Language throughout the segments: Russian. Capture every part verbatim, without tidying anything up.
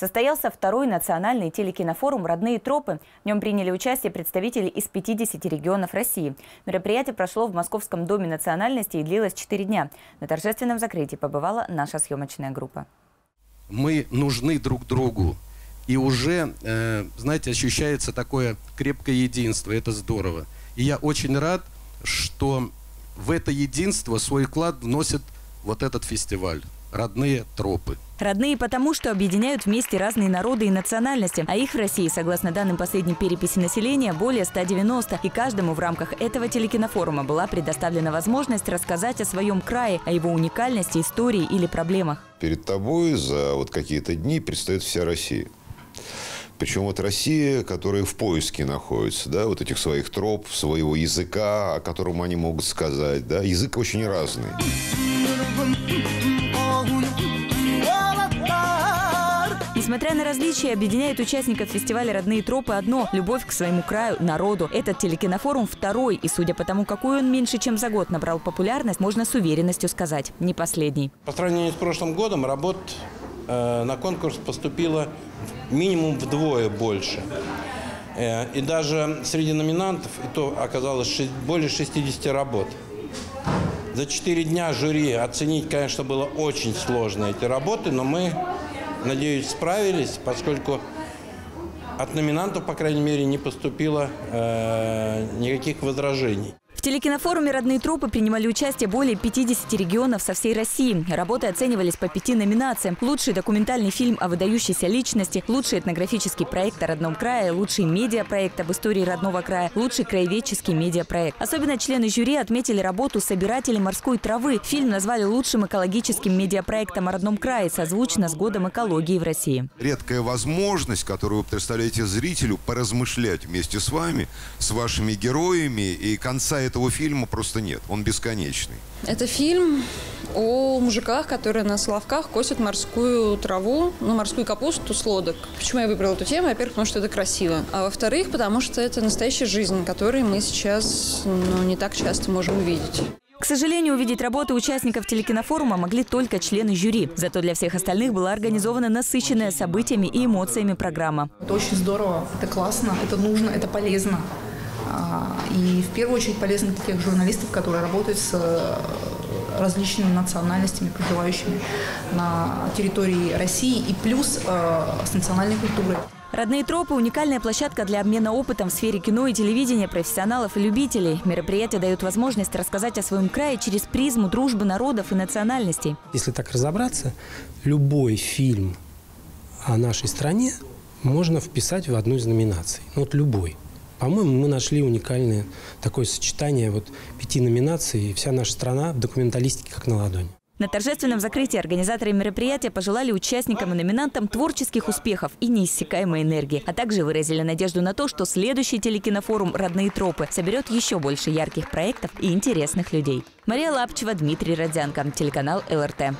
состоялся второй национальный телекинофорум «Родные тропы». В нем приняли участие представители из пятидесяти регионов России. Мероприятие прошло в Московском доме национальностей и длилось четыре дня. На торжественном закрытии побывала наша съемочная группа. Мы нужны друг другу. И уже, знаете, ощущается такое крепкое единство. Это здорово. И я очень рад, что в это единство свой вклад вносит вот этот фестиваль «Родные тропы». Родные потому, что объединяют вместе разные народы и национальности. А их в России, согласно данным последней переписи населения, более ста девяноста. И каждому в рамках этого телекинофорума была предоставлена возможность рассказать о своем крае, о его уникальности, истории или проблемах. Перед тобой за вот какие-то дни предстает вся Россия. Причем вот Россия, которая в поиске находится, да, вот этих своих троп, своего языка, о котором они могут сказать. Да, язык очень разный. Несмотря на различия, объединяет участников фестиваля «Родные тропы» одно – любовь к своему краю, народу. Этот телекинофорум второй, и судя по тому, какой он меньше, чем за год набрал популярность, можно с уверенностью сказать – не последний. По сравнению с прошлым годом работ э, на конкурс поступило минимум вдвое больше. Э, и даже среди номинантов, и то оказалось шесть, более шестидесяти работ. За четыре дня жюри оценить, конечно, было очень сложно эти работы, но мы, надеюсь, справились, поскольку от номинантов, по крайней мере, не поступило э, никаких возражений. В телекинофоруме «Родные тропы» принимали участие более пятидесяти регионов со всей России. Работы оценивались по пяти номинациям. Лучший документальный фильм о выдающейся личности, лучший этнографический проект о родном крае, лучший медиапроект об истории родного края, лучший краеведческий медиапроект. Особенно члены жюри отметили работу «Собиратели морской травы». Фильм назвали лучшим экологическим медиапроектом о родном крае, созвучно с годом экологии в России. Редкая возможность, которую вы представляете зрителю, поразмышлять вместе с вами, с вашими героями, и конца этого фильма просто нет. Он бесконечный. Это фильм о мужиках, которые на Соловках косят морскую траву, ну, морскую капусту с лодок. Почему я выбрала эту тему? Во-первых, потому что это красиво. А во-вторых, потому что это настоящая жизнь, которую мы сейчас, ну, не так часто можем увидеть. К сожалению, увидеть работы участников телекинофорума могли только члены жюри. Зато для всех остальных была организована насыщенная событиями и эмоциями программа. Это очень здорово, это классно, это нужно, это полезно. И в первую очередь полезно для тех журналистов, которые работают с различными национальностями, проживающими на территории России, и плюс с национальной культурой. «Родные тропы» – уникальная площадка для обмена опытом в сфере кино и телевидения профессионалов и любителей. Мероприятие дает возможность рассказать о своем крае через призму дружбы народов и национальностей. Если так разобраться, любой фильм о нашей стране можно вписать в одну из номинаций. Вот любой. По-моему, мы нашли уникальное такое сочетание вот пяти номинаций, и вся наша страна в документалистике как на ладони. На торжественном закрытии организаторы мероприятия пожелали участникам и номинантам творческих успехов и неиссякаемой энергии, а также выразили надежду на то, что следующий телекинофорум «Родные тропы» соберет еще больше ярких проектов и интересных людей. Мария Лапчева, Дмитрий Родзянко, телеканал ЛРТ.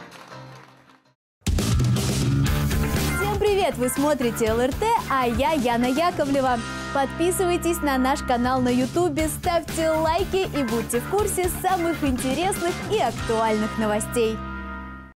Всем привет! Вы смотрите ЛРТ, а я Яна Яковлева. Подписывайтесь на наш канал на ютубе, ставьте лайки и будьте в курсе самых интересных и актуальных новостей.